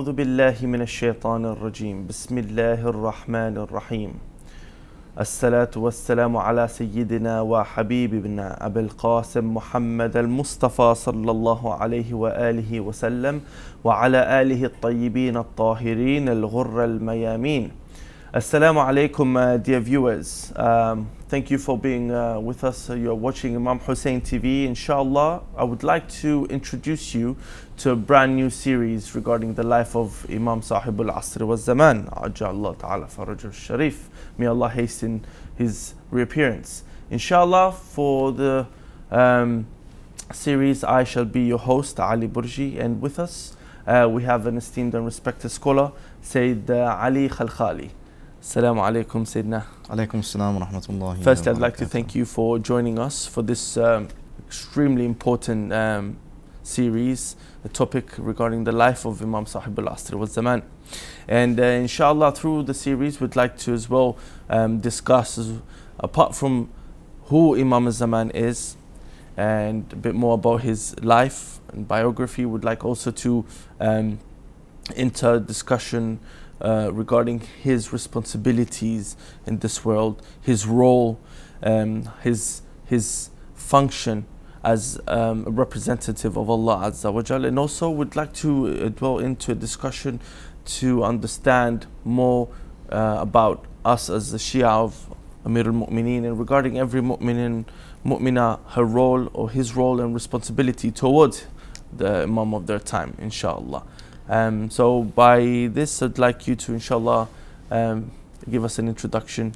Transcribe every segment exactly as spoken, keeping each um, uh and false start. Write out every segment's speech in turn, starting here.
أعوذ بالله من الشيطان الرجيم بسم الله الرحمن الرحيم الصلاة والسلام على سيدنا وحبيبنا أبي القاسم محمد المصطفى صلى الله عليه وآله وسلم وعلى آله الطيبين الطاهرين الغر الميامين. Assalamu alaikum, uh, dear viewers. Um, thank you for being uh, with us. You're watching Imam Hussein T V. Inshallah, I would like to introduce you to a brand new series regarding the life of Imam Sahib al-Asr wa'al-Zaman. Ajjallah ta'ala faraj al-Sharif. May Allah hasten his reappearance. Inshallah, for the um, series, I shall be your host, Ali Burji, and with us, uh, we have an esteemed and respected scholar, Sayyid Ali Khalkhali. Assalamu alaikum, Sayyidina. Alaikum assalam wa rahmatullahi. First, I'd like to thank you for joining us for this um, extremely important um, series, a topic regarding the life of Imam Sahib al-Asr wa'al-Zaman. And uh, inshallah, through the series, we'd like to as well um, discuss, apart from who Imam al-Zaman is, and a bit more about his life and biography, we'd like also to um, enter discussion Uh, regarding his responsibilities in this world, his role, um, his his function as um, a representative of Allah Azza wa Jal. And also would like to uh, dwell into a discussion to understand more uh, about us as the Shia of Amir al-Mu'mineen, and regarding every mu'minin, mu'mina, her role or his role and responsibility towards the Imam of their time, inshallah. Um, so by this, I'd like you to, inshallah, um, give us an introduction.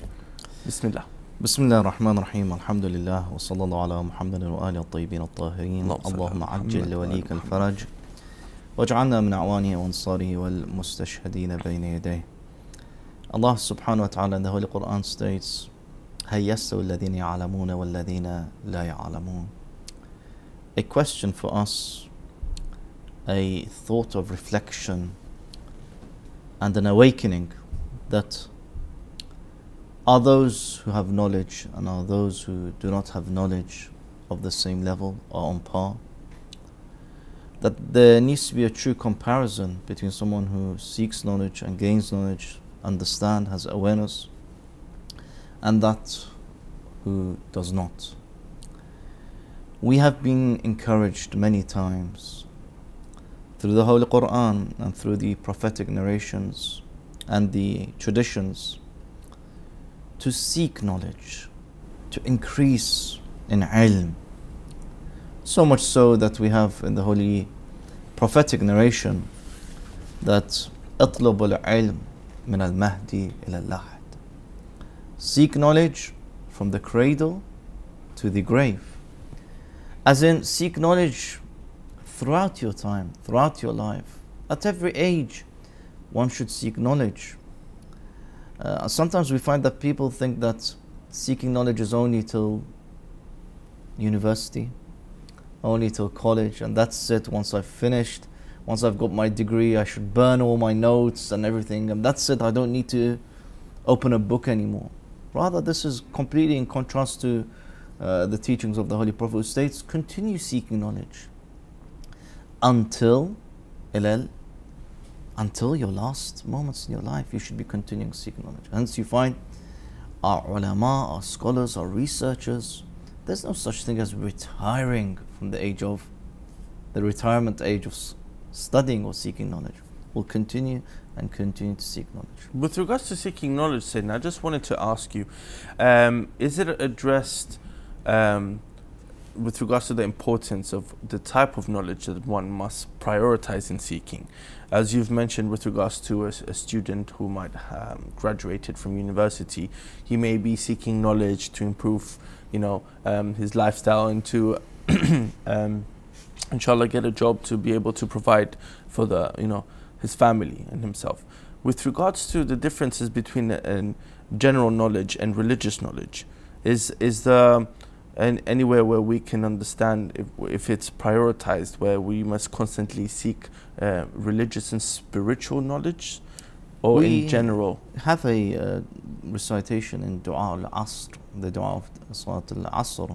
Bismillah. Bismillah ar-Rahman ar-Rahim. Alhamdulillah. Wa sallallahu ala Muhammadin wa alihi at-tayyibin at-tahirin. Allahumma ajjil walik al-faraj. Waj'alna min a'wanihi wa ansarihi wal mustashhadeen bayna yadayhi. Allah subhanahu wa ta'ala in the Holy Quran states, Hayyastu alladhina ya'alamuna walladhina la ya'alamun. A question for us, a thought of reflection and an awakening, that are those who have knowledge and are those who do not have knowledge of the same level or on par, that there needs to be a true comparison between someone who seeks knowledge and gains knowledge, understand, has awareness, and that who does not. We have been encouraged many times through the Holy Quran and through the prophetic narrations and the traditions to seek knowledge, to increase in ilm. So much so that we have in the Holy prophetic narration that أَطْلُبُ الْعِلْمِ مِنَ الْمَهْدِ إِلَى اللَّحَدِ. Seek knowledge from the cradle to the grave. As in, seek knowledge throughout your time, throughout your life, at every age, one should seek knowledge. Uh, sometimes we find that people think that seeking knowledge is only till university, only till college, and that's it. Once I've finished, once I've got my degree, I should burn all my notes and everything, and that's it. I don't need to open a book anymore. Rather, this is completely in contrast to uh, the teachings of the Holy Prophet, who states, continue seeking knowledge until ilal, until your last moments in your life. You should be continuing seeking knowledge. Hence you find our ulama, our scholars, our researchers, there's no such thing as retiring from the age of, the retirement age of studying or seeking knowledge. We'll continue and continue to seek knowledge. With regards to seeking knowledge, Sayyidina, I just wanted to ask you, um, is it addressed um, with regards to the importance of the type of knowledge that one must prioritize in seeking? As you've mentioned, with regards to a, a student who might have um, graduated from university, he may be seeking knowledge to improve, you know, um, his lifestyle and to, um, inshallah, get a job to be able to provide for the, you know, his family and himself. With regards to the differences between uh, general knowledge and religious knowledge, is, is the... and anywhere where we can understand if, if it's prioritized, where we must constantly seek uh, religious and spiritual knowledge, or we in general? Have a uh, recitation in Dua al-Asr, the Dua of Salat al-Asr,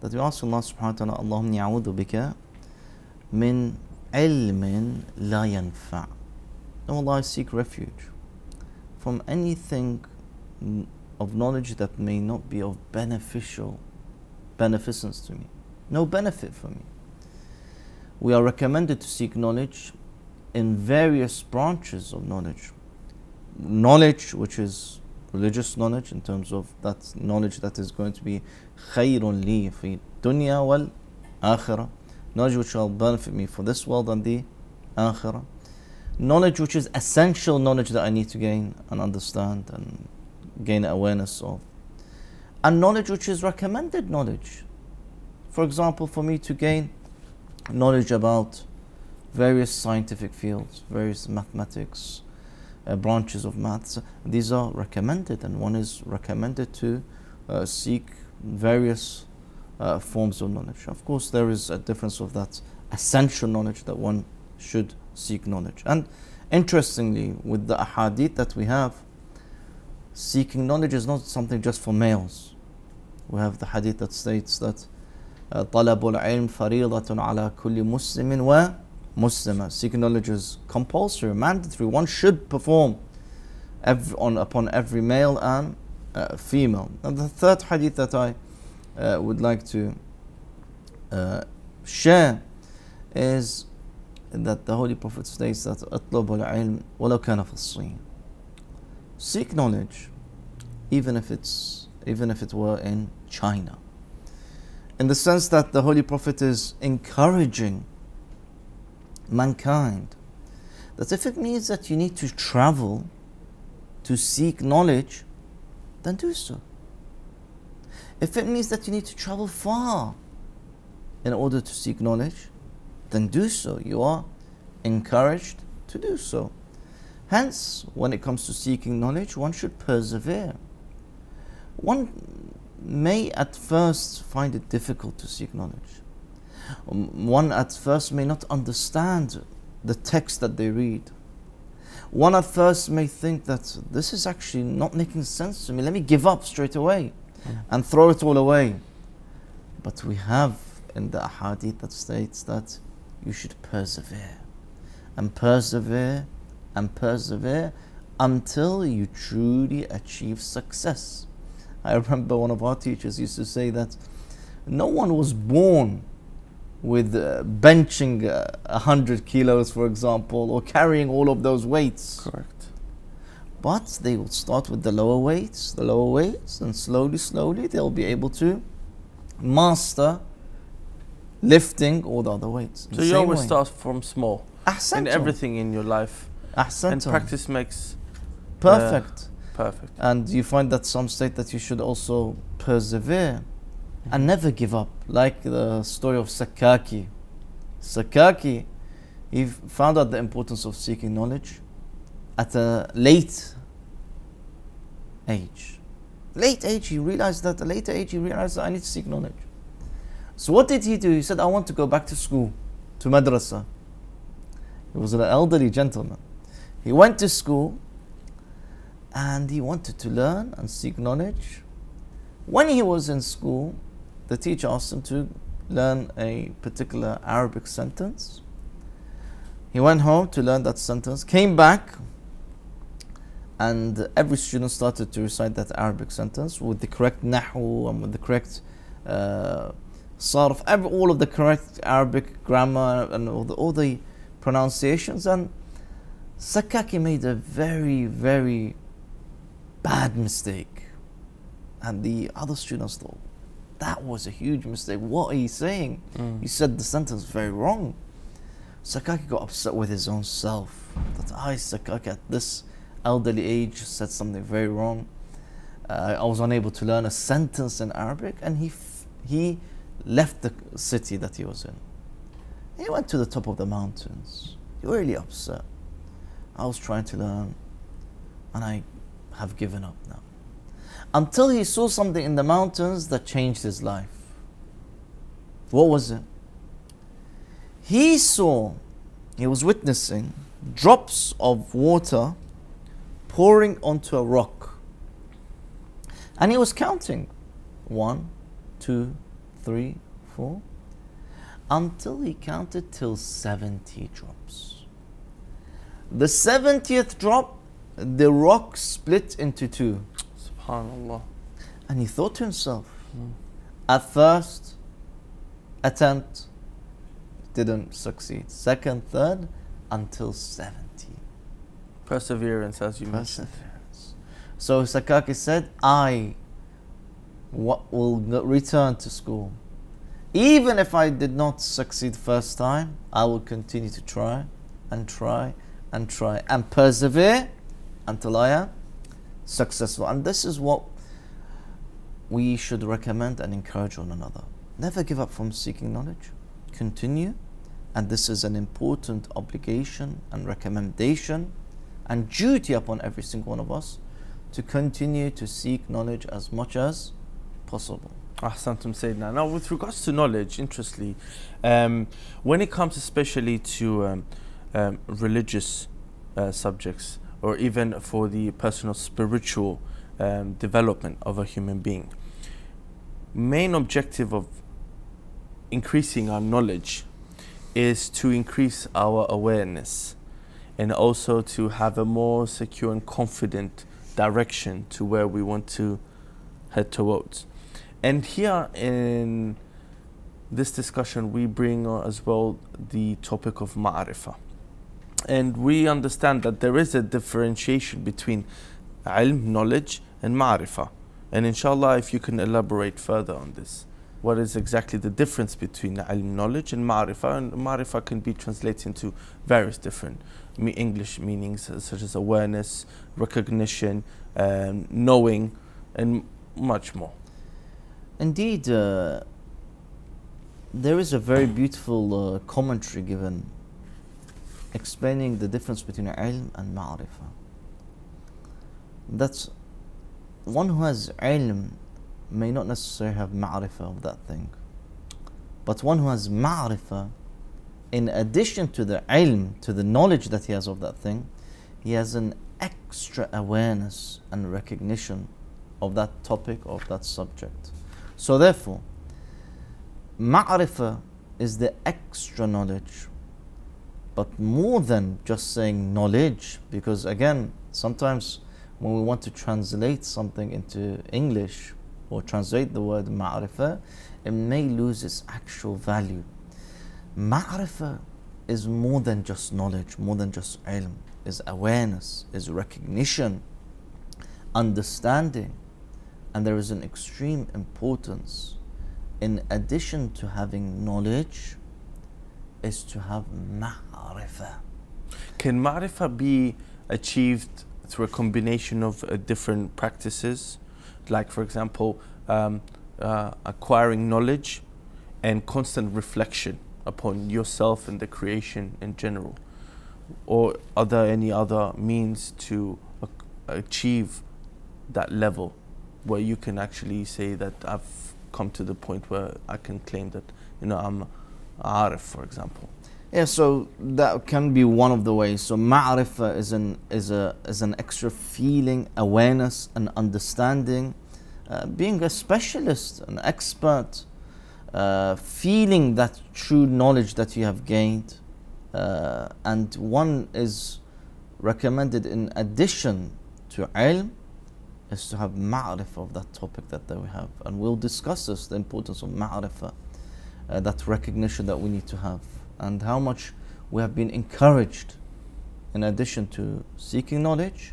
that we ask Allah subhanahu wa ta'ala, Allahumma ya'udhu bika min ilmin la yanfa'. O Allah, I seek refuge from anything of knowledge that may not be of beneficial beneficence to me, no benefit for me. We are recommended to seek knowledge in various branches of knowledge. Knowledge which is religious knowledge, in terms of that knowledge that is going to be khayrun li fi dunya wal akhirah, knowledge which will benefit me for this world and the akhirah. Knowledge which is essential knowledge that I need to gain and understand and gain awareness of. And knowledge which is recommended knowledge. For example, for me to gain knowledge about various scientific fields, various mathematics, uh, branches of maths, these are recommended, and one is recommended to uh, seek various uh, forms of knowledge. Of course, there is a difference of that essential knowledge that one should seek knowledge. And interestingly, with the ahadith that we have, seeking knowledge is not something just for males. We have the hadith that states that طَلَبُ الْعِلْمِ فَرِيضَةٌ عَلَى كُلِّ مُسْلِمٍ وَمُسْلِمَةٍ. Seeking knowledge is compulsory, mandatory. One should perform every, on, upon every male and uh, female. And the third hadith that I uh, would like to uh, share is that the Holy Prophet states that أَطْلَبُ الْعِلْمِ وَلَوْ كَانَ فِي الصِّينِ. Seek knowledge, even if it's even if it were in China. In the sense that the Holy Prophet is encouraging mankind that if it means that you need to travel to seek knowledge, then do so. If it means that you need to travel far in order to seek knowledge, then do so. You are encouraged to do so. Hence, when it comes to seeking knowledge, one should persevere. One may at first find it difficult to seek knowledge. One at first may not understand the text that they read. One at first may think that this is actually not making sense to me. Let me give up straight away yeah. and throw it all away. But we have in the ahadith that states that you should persevere and persevere and persevere until you truly achieve success. I remember one of our teachers used to say that no one was born with uh, benching a uh, hundred kilos, for example, or carrying all of those weights. Correct. But they will start with the lower weights, the lower weights, and slowly, slowly they'll be able to master lifting all the other weights. So you always way. start from small Ahsantum. in everything in your life. Ahsantum. And practice makes perfect. Uh, Perfect. And you find that some state that you should also persevere and never give up, like the story of Sakaki. Sakaki, he found out the importance of seeking knowledge at a late age. Late age, he realized that. At a later age, he realized that I need to seek knowledge. So what did he do? He said, I want to go back to school, to madrasa. He was an elderly gentleman. He went to school. And he wanted to learn and seek knowledge. When he was in school, the teacher asked him to learn a particular Arabic sentence. He went home to learn that sentence, came back, and every student started to recite that Arabic sentence with the correct nahwu and with the correct uh, sarf, every, all of the correct Arabic grammar and all the, all the pronunciations. And Sakaki made a very, very bad mistake, and the other students thought that was a huge mistake. What are you saying? Mm. You said the sentence very wrong. Sakaki got upset with his own self that I, Sakaki, at this elderly age said something very wrong. Uh, I was unable to learn a sentence in Arabic, and he f he left the city that he was in. He went to the top of the mountains. He was really upset. I was trying to learn, and I have given up now. Until he saw something in the mountains that changed his life. What was it? He saw, he was witnessing drops of water pouring onto a rock. And he was counting. One, two, three, four. Until he counted till seventy drops. The seventieth drop, the rock split into two. SubhanAllah. And he thought to himself, mm. at first attempt didn't succeed. Second, third, until seventy. Perseverance, as you mentioned. Perseverance. So Sakaki said, I will return to school. Even if I did not succeed first time, I will continue to try and try and try and persevere until I am successful. And this is what we should recommend and encourage one another. Never give up from seeking knowledge. Continue. And this is an important obligation and recommendation and duty upon every single one of us to continue to seek knowledge as much as possible. Ahsantum Sayyidina. Now, with regards to knowledge, interestingly, um, when it comes especially to um, um, religious uh, subjects, or even for the personal spiritual um, development of a human being, main objective of increasing our knowledge is to increase our awareness and also to have a more secure and confident direction to where we want to head towards. And here in this discussion we bring as well the topic of ma'rifah. And we understand that there is a differentiation between ilm, knowledge, and ma'rifah. And inshallah, if you can elaborate further on this, what is exactly the difference between ilm, knowledge, and ma'rifah? And ma'rifah can be translated into various different me English meanings, uh, such as awareness, recognition, um, knowing, and much more. Indeed, uh, there is a very beautiful uh, commentary given explaining the difference between ilm and ma'rifah. That's one who has ilm may not necessarily have ma'rifah of that thing, but one who has ma'rifah, in addition to the ilm, to the knowledge that he has of that thing, he has an extra awareness and recognition of that topic, of that subject. So therefore, ma'rifah is the extra knowledge, but more than just saying knowledge, because again, sometimes when we want to translate something into English or translate the word ma'rifah, it may lose its actual value. Ma'rifah is more than just knowledge, more than just ilm, is awareness, is recognition, understanding. And there is an extreme importance, in addition to having knowledge, is to have ma'rifah. Can ma'rifah be achieved through a combination of uh, different practices? Like, for example, um, uh, acquiring knowledge and constant reflection upon yourself and the creation in general? Or are there any other means to uh, achieve that level where you can actually say that I've come to the point where I can claim that, you know, I'm Arif, for example? Yeah, so that can be one of the ways. So ma'rifah is an is a is an extra feeling, awareness, and understanding. Uh, being a specialist, an expert, uh, feeling that true knowledge that you have gained, uh, and one is recommended in addition to ilm is to have ma'rifah of that topic that, that we have, and we'll discuss this, the importance of ma'rifah. Uh, that recognition that we need to have, and how much we have been encouraged, in addition to seeking knowledge,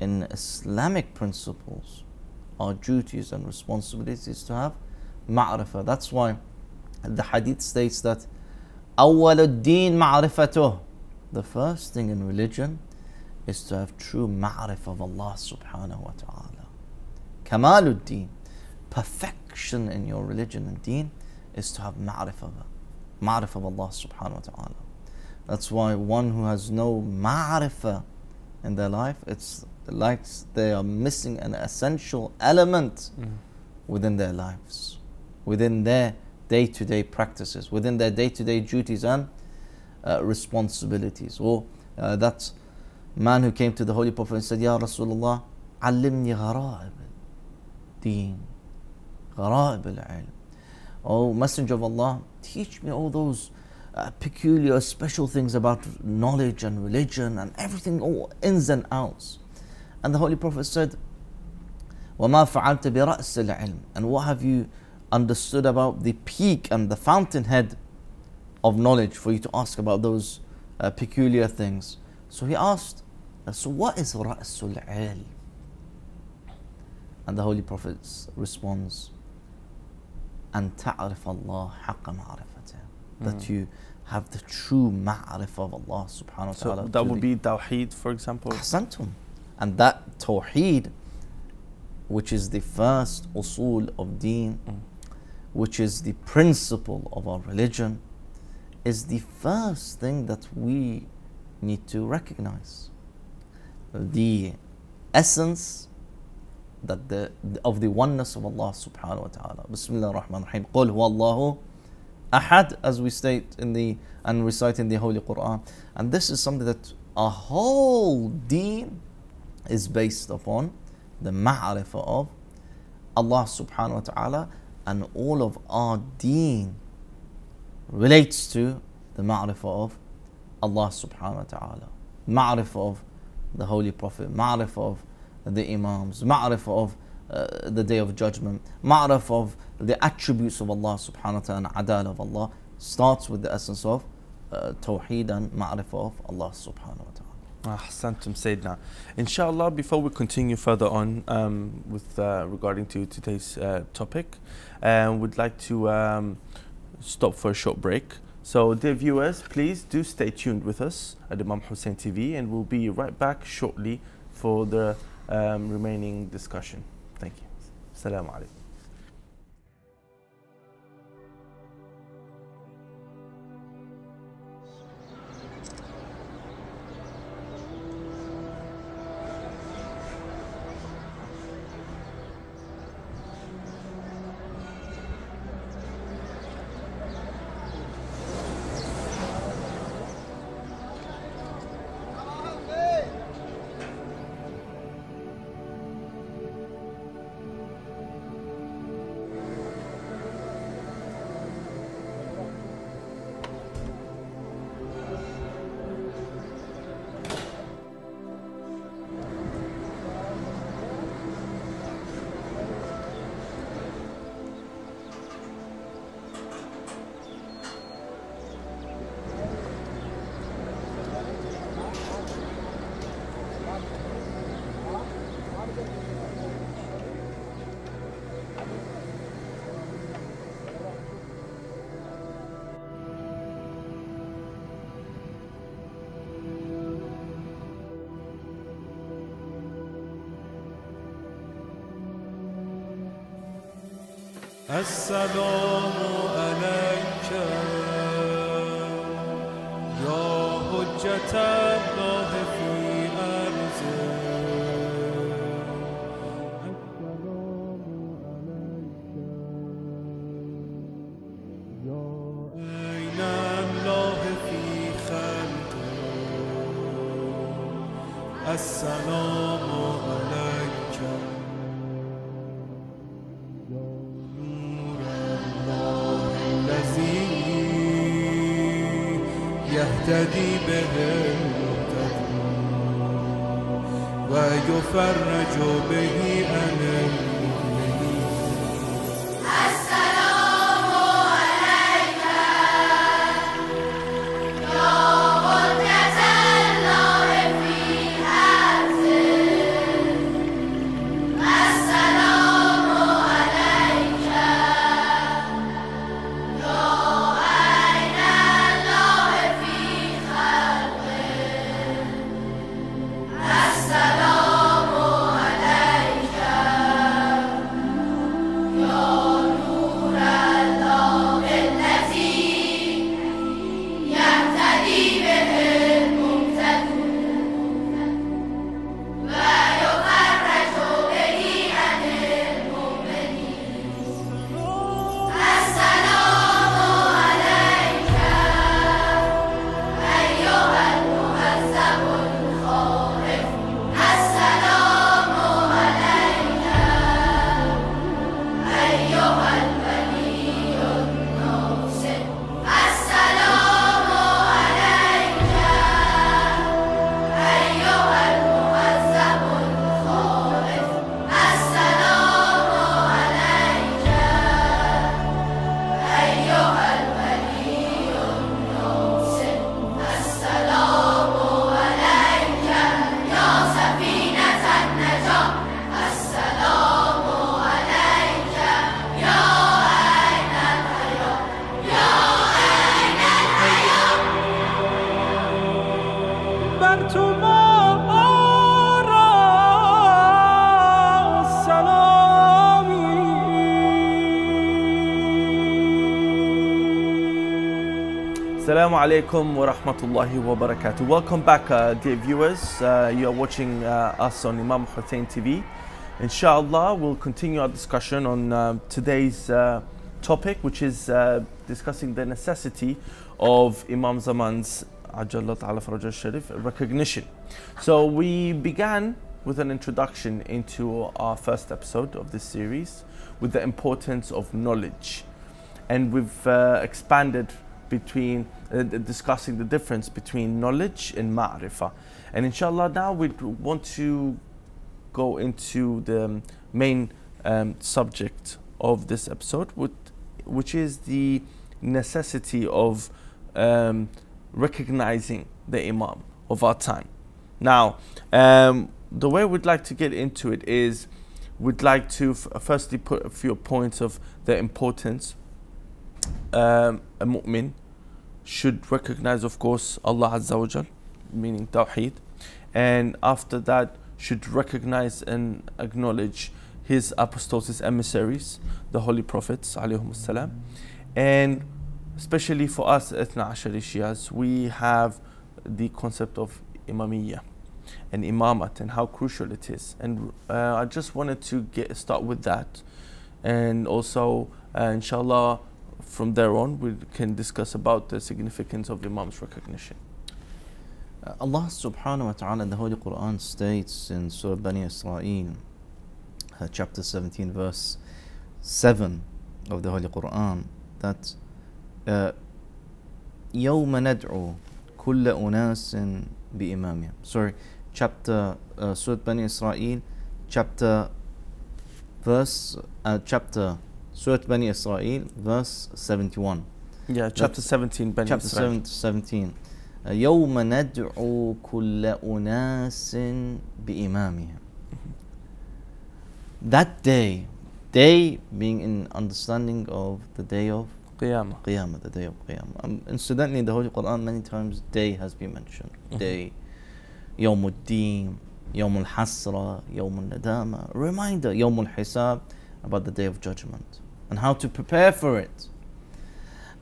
in Islamic principles, our duties and responsibilities to have ma'rifah. That's why the hadith states that awwaluddin ma'rifatuh, the first thing in religion is to have true ma'rifah of Allah subhanahu wa ta'ala. Kamaluddin, perfection in your religion and deen, is to have ma'rifah of, ma'rifah of Allah subhanahu wa ta'ala. That's why one who has no ma'rifah in their life, it's like they are missing an essential element mm. within their lives, within their day-to-day practices, within their day-to-day duties and uh, responsibilities. Or uh, that man who came to the Holy Prophet and said, Ya Rasulullah, allimni gharaib al-deen, gharaib al-ilm. Oh, Messenger of Allah, teach me all those uh, peculiar, special things about knowledge and religion and everything, all ins and outs. And the Holy Prophet said, وَمَا فَعَلْتَ بِرَأْسِ الْعِلْمِ, and what have you understood about the peak and the fountainhead of knowledge for you to ask about those uh, peculiar things? So he asked, so what is Ra'sul Ilm? And the Holy Prophet responds, and ta'rif Allah haqqa ma'rifatih, that you have the true ma'rif of Allah subhanahu wa ta'ala. So that would be tawheed, for example. Ahsantum. And that tawheed, which is the first usul of deen, mm. which is the principle of our religion, is the first thing that we need to recognize. The essence that the, of the oneness of Allah subhanahu wa ta'ala. Bismillah ar-Rahman ar-Rahim. Qul huwallahu ahad, as we state in the and recite in the Holy Quran. And this is something that our whole deen is based upon, the ma'rifah of Allah subhanahu wa ta'ala, and all of our deen relates to the ma'rifah of Allah subhanahu wa ta'ala, ma'rifah of the Holy Prophet, ma'rifah of the Imams, ma'rifah of uh, the Day of Judgment, ma'rifah of the attributes of Allah subhanahu wa ta'ala and adal of Allah, starts with the essence of uh, tawheed and ma'rifah of Allah subhanahu wa ta'ala. Ahsantum Sayyidina. Inshallah, before we continue further on um, with uh, regarding to today's uh, topic, uh, we'd like to um, stop for a short break. So dear viewers, please do stay tuned with us at Imam Hussein T V, and we'll be right back shortly for the um, remaining discussion. Thank you. Assalamu alaikum. السلام عليك يا حجة الله في أرضه. السلام عليك يا عين الله في خلقه. السلام عليك يهتدي به المهتدون ويفرج به عن المؤمنين. السلام عليك يا حجة الله في أرضه. السلام عليك يا السلام عليك Assalamu alaikum wa rahmatullahi wa barakatuh. Welcome back, uh, dear viewers. Uh, you are watching uh, us on Imam Hussein T V. Inshallah, we'll continue our discussion on uh, today's uh, topic, which is uh, discussing the necessity of Imam Zaman's Ajalla Ta'ala Farajah Sharif recognition. So we began with an introduction into our first episode of this series with the importance of knowledge, and we've uh, expanded between uh, discussing the difference between knowledge and ma'rifah. And inshallah now we want to go into the main um, subject of this episode, which, which is the necessity of um, recognizing the Imam of our time. Now um, the way we'd like to get into it is we'd like to f firstly put a few points of the importance um, a mu'min should recognize, of course, Allah Azza wa Jal, meaning Tawheed, and after that should recognize and acknowledge his apostles, his emissaries, the holy prophets alayhum salam. And especially for us Ithna Ashari Shias, we have the concept of Imamiyya and Imamat and how crucial it is, and uh, I just wanted to get start with that, and also uh, inshallah from there on we can discuss about the significance of the Imam's recognition. Uh, Allah subhanahu wa ta'ala in the Holy Quran states in Surah Bani Israel, uh, chapter seventeen verse seven of the Holy Quran, that uh, يَوْمَ نَدْعُو كُلَّ أُنَاسٍ بِإِمَامِهِمْ. Sorry, chapter uh, Surah Bani Israel, chapter verse uh, chapter Surah Bani Israel, verse seventy-one. Yeah, chapter That's seventeen, Bani chapter Israel. Chapter seventeen. يَوْمَ نَدْعُو كُلَّ أُنَاسٍ بِإِمَامِهِمْ. That day, day being in understanding of the day of Qiyamah. Qiyamah, the day of Qiyamah. Um, incidentally, in the Holy Quran, many times day has been mentioned. Mm-hmm. Day, يَوْمُ الدِّينِ, يَوْمُ الْحَسْرَةِ, يَوْمُ النَّدَامَةِ. Reminder, يَوْمُ الْحِسَابِ, about the day of judgment and how to prepare for it.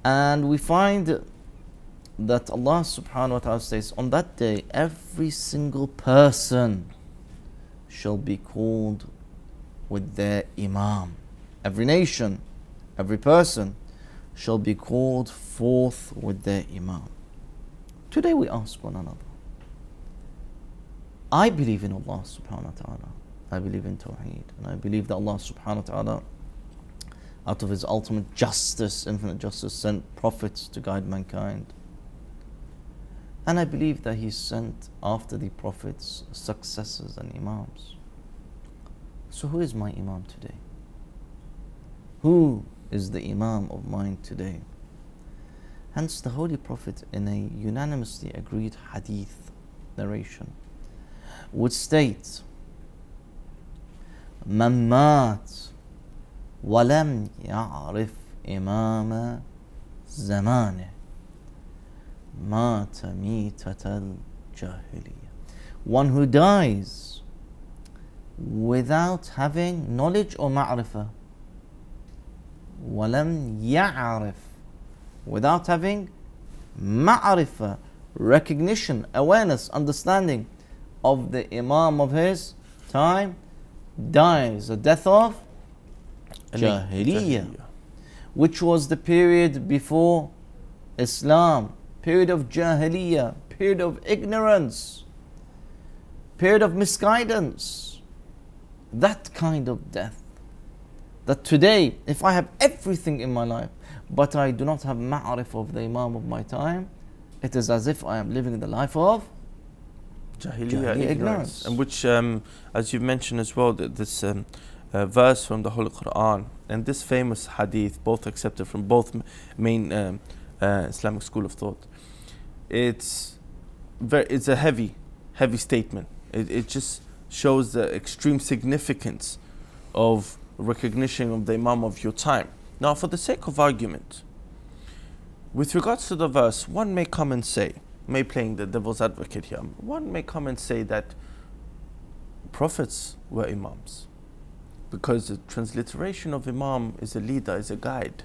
And we find that Allah subhanahu wa ta'ala says, on that day every single person shall be called with their Imam. Every nation, every person shall be called forth with their Imam. Today we ask one another, I believe in Allah subhanahu wa ta'ala, I believe in Tawheed, and I believe that Allah subhanahu wa ta'ala, out of His ultimate justice, infinite justice, sent prophets to guide mankind. And I believe that He sent after the prophets successors and Imams. So who is my Imam today? Who is the Imam of mine today? Hence the Holy Prophet, in a unanimously agreed hadith narration, would state, من مات ولم يعرف إمام زمانه مات ميتة الجاهلية. One who dies without having knowledge or ma'rifah, ولم يعرف, without having ma'rifah, recognition, awareness, understanding of the Imam of his time, dies the death of Jahiliyyah, which was the period before Islam, period of Jahiliyyah, period of ignorance, period of misguidance. That kind of death. That today, if I have everything in my life but I do not have ma'arif of the Imam of my time, it is as if I am living the life of Jahiliyyah, Jahiliyyah ignorance. ignorance. And which, um, as you mentioned as well, that this um, uh, verse from the Holy Quran and this famous hadith, both accepted from both main um, uh, Islamic school of thought, it's very, it's a heavy, heavy statement. It, it just shows the extreme significance of recognition of the Imam of your time. Now, for the sake of argument, with regards to the verse, one may come and say, may playing the devil's advocate here, one may come and say that prophets were Imams, because the transliteration of Imam is a leader, is a guide.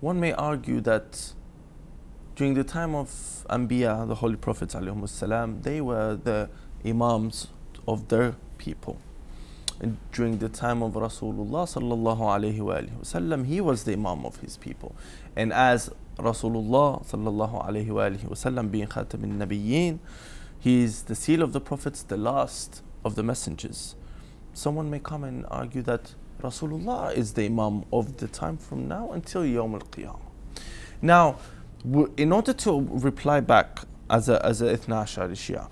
One may argue that during the time of Anbiya, the Holy Prophets ﷺ, they were the imams of their people. And during the time of Rasulullah sallallahu alaihi wasallam, he was the imam of his people. And as Rasulullah sallallahu alaihi wasallam being Khatam al-Nabiyyin, he is the seal of the prophets, the last of the messengers. Someone may come and argue that Rasulullah is the imam of the time from now until Yawm al-Qiyamah. Now, in order to reply back as a as a Ithna Ash'ari Shia,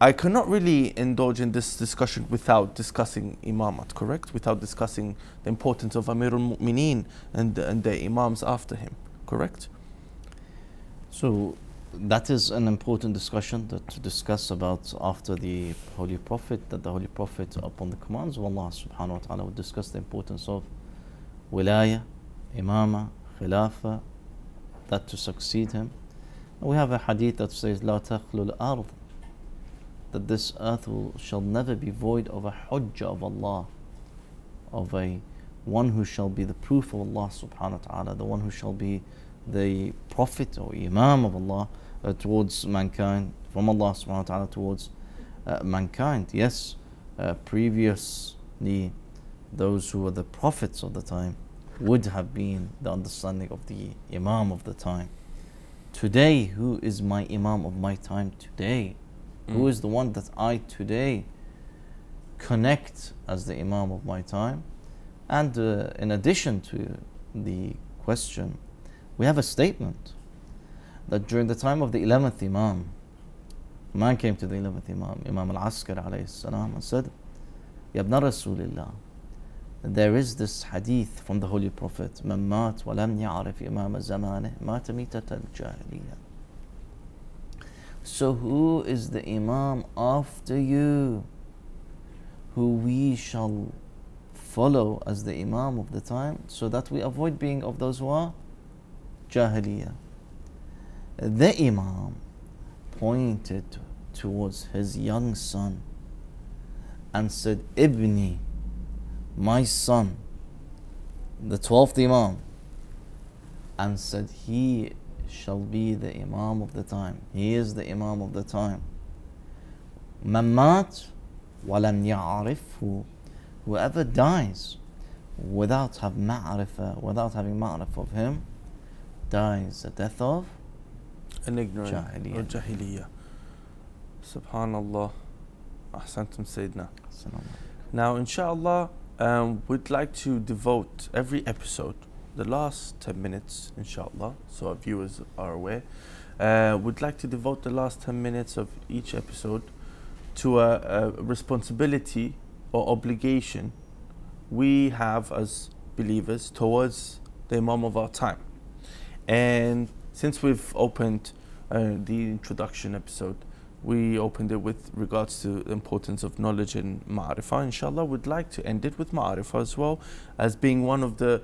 I cannot really indulge in this discussion without discussing imamat, correct? Without discussing the importance of Amir al-Mu'mineen and, and the imams after him, correct? So that is an important discussion that to discuss about after the Holy Prophet, that the Holy Prophet upon the commands of Allah subhanahu wa ta'ala would discuss the importance of wilaya, imama, khilafa, that to succeed him. And we have a hadith that says, "La taqlul ard," that this earth will, shall never be void of a hujjah of Allah, of a one who shall be the proof of Allah subhanahu wa ta'ala, the one who shall be the prophet or imam of Allah uh, towards mankind, from Allah subhanahu wa ta'ala towards uh, mankind. Yes, uh, previously those who were the prophets of the time would have been the understanding of the imam of the time. Today, who is my imam of my time today? Mm. Who is the one that I today connect as the imam of my time? And uh, in addition to the question, we have a statement that during the time of the eleventh imam, a man came to the eleventh imam, Imam Al-Askari alayhi salam, and said, "Ya ibn Rasulillah, there is this hadith from the Holy Prophet, man mat wa lam ya'rif imam zamanih mata mitata al-jahiliyah. So who is the imam after you, who we shall follow as the imam of the time, so that we avoid being of those who are jahiliyyah?" The imam pointed towards his young son and said, "Ibni, my son," the twelfth imam, and said, "He shall be the imam of the time. He is the imam of the time. Man mat wa lam ya'rifhu," whoever dies without have ma'rifah, without having ma'rif of him, dies the death of an ignorant or jahiliyyah. Subhanallah. Ahsantum Sayyidina. Now inshallah, um, we'd like to devote every episode, the last ten minutes, inshallah, so our viewers are aware, uh, would like to devote the last ten minutes of each episode to a, a responsibility or obligation we have as believers towards the imam of our time. And since we've opened uh, the introduction episode, we opened it with regards to the importance of knowledge and ma'rifah. Inshallah, we'd like to end it with ma'rifah as well, as being one of the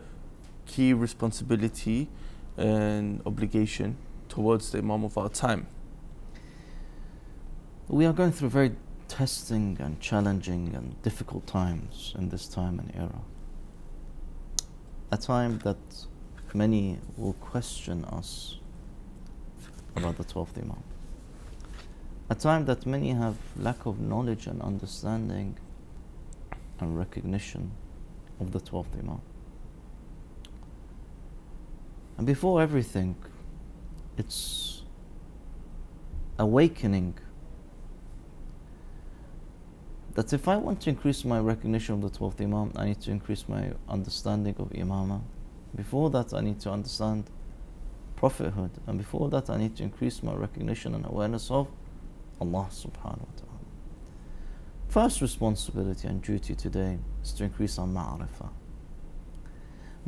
key responsibility and obligation towards the imam of our time. We are going through very testing and challenging and difficult times in this time and era. A time that many will question us about the twelfth imam. A time that many have lack of knowledge and understanding and recognition of the twelfth imam. And before everything, it's awakening that if I want to increase my recognition of the twelfth Imam, I need to increase my understanding of Imama. Before that, I need to understand prophethood. And before that, I need to increase my recognition and awareness of Allah subhanahu wa ta'ala. First responsibility and duty today is to increase our ma'rifah.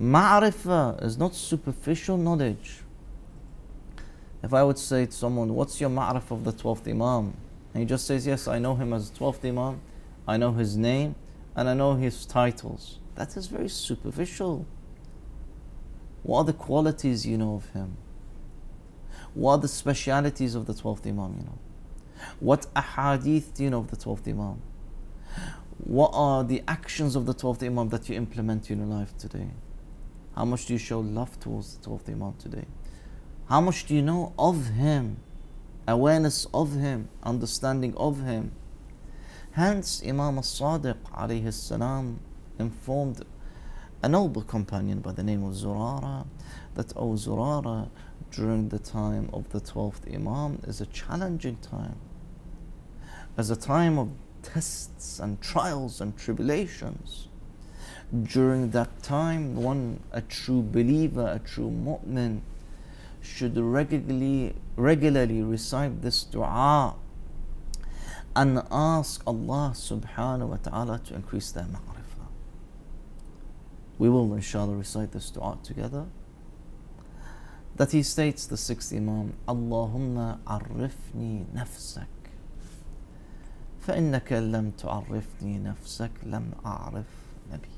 Ma'rifah is not superficial knowledge. If I would say to someone, "What's your ma'rifah of the twelfth Imam?" and he just says, "Yes, I know him as the twelfth Imam, I know his name, and I know his titles," that is very superficial. What are the qualities you know of him? What are the specialities of the twelfth Imam you know? What ahadith do you know of the twelfth Imam? What are the actions of the twelfth Imam that you implement in your life today? How much do you show love towards the twelfth Imam today? How much do you know of him? Awareness of him, understanding of him. Hence Imam As-Sadiq alayhi salam informed a noble companion by the name of Zurara that, oh Zurara, during the time of the twelfth Imam is a challenging time, as a time of tests and trials and tribulations. During that time, one, a true believer, a true mu'min, should regularly, regularly recite this dua and ask Allah subhanahu wa ta'ala to increase their ma'rifah. We will inshallah recite this dua together, that he states, the sixth Imam, Allahumma arifni nafsak fa innaka lam tu'arifni nafsak lam a'rif nabiyak.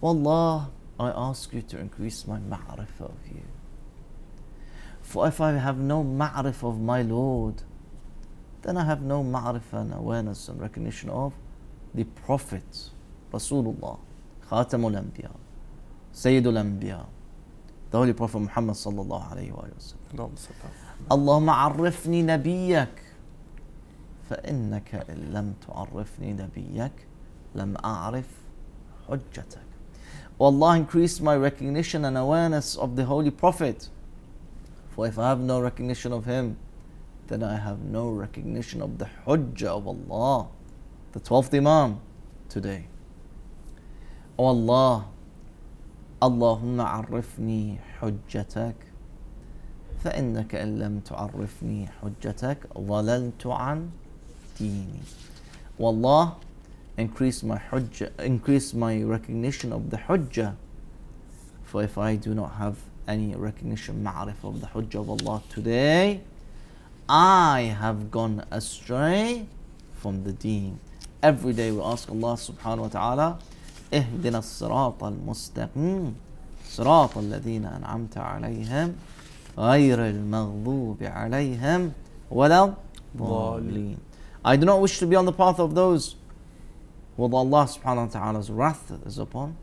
Wallah, I ask you to increase my ma'rifah of you, for if I have no ma'rif of my Lord, then I have no ma'rifah and awareness and recognition of the Prophet, Rasulullah, Khatamul Anbiya, Sayyidul Anbiya, the Holy Prophet Muhammad sallallahu alayhi wa sallam. Allahumma arifni nabiyak, fa innaka in lam tu'arifni nabiyak, lam a'rif hujjatak. Allah, increase my recognition and awareness of the Holy Prophet, for if I have no recognition of him, then I have no recognition of the Hujjah of Allah, the twelfth Imam today. O oh Allah, Allahumma arifni hujjatak, fa innaka in lam tu'arifni hujjatak, dhalaltu an deeni. O Allah, increase my hujjah, increase my recognition of the Hujjah, for if I do not have any recognition, ma'rif of the Hujjah of Allah today, I have gone astray from the deen. Every day we ask Allah subhanahu wa ta'ala, Ihdina as-sirat al-mustaqim, sirat alladhina an'amta alayhim, ghayr al-maghdubi alayhim, wala dhalin. I do not wish to be on the path of those who Allah subhanahu wa ta'ala's wrath is upon,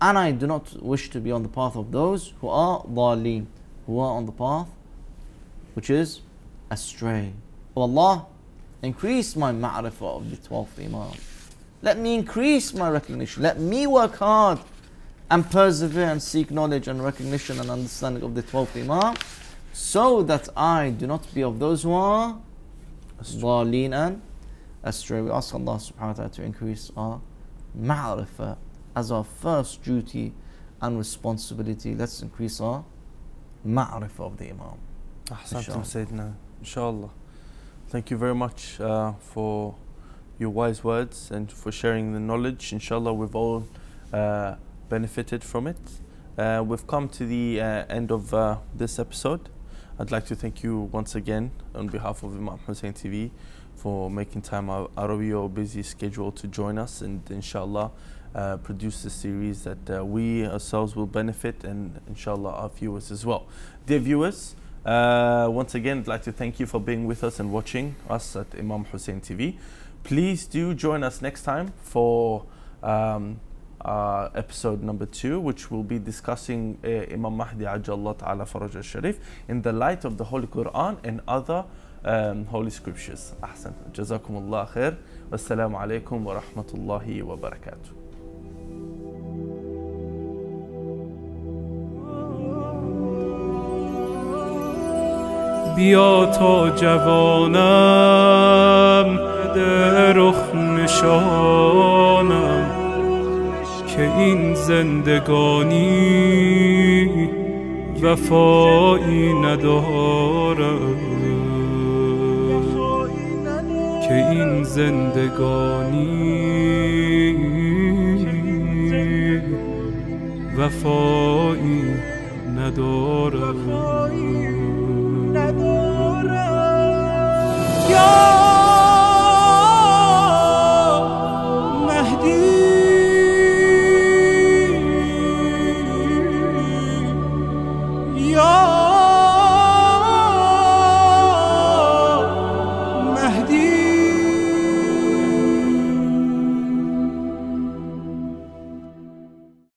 and I do not wish to be on the path of those who are dhalin, who are on the path which is astray. Oh Allah, increase my ma'rifah of the twelfth Imam. Let me increase my recognition. Let me work hard and persevere and seek knowledge and recognition and understanding of the twelfth Imam, so that I do not be of those who are dhaleen and astray. We ask Allah subhanahu wa ta'ala to increase our ma'rifah as our first duty and responsibility. Let's increase our ma'rifah of the Imam. Ahsantum Sayyidina, inshallah. Thank you very much uh, for your wise words and for sharing the knowledge. Inshallah, we've all uh, benefited from it. Uh, we've come to the uh, end of uh, this episode. I'd like to thank you once again on behalf of Imam Hussein T V for making time out of your busy schedule to join us and inshallah Uh, produce a series that uh, we ourselves will benefit and inshallah our viewers as well. Dear viewers, Uh, once again, I'd like to thank you for being with us and watching us at Imam Hussein T V. Please do join us next time for um, uh, episode number two, which will be discussing uh, Imam Mahdi Ajjallah Ta'ala Faraj al-Sharif in the light of the Holy Quran and other um, Holy Scriptures. Ahsan. Jazakumullah khair. Wassalamu alaikum wa rahmatullahi wa barakatuh. بیا تا جوانم در رخ نشانم که این زندگانی وفایی ندارم که این زندگانی وفایی ندارم. Yo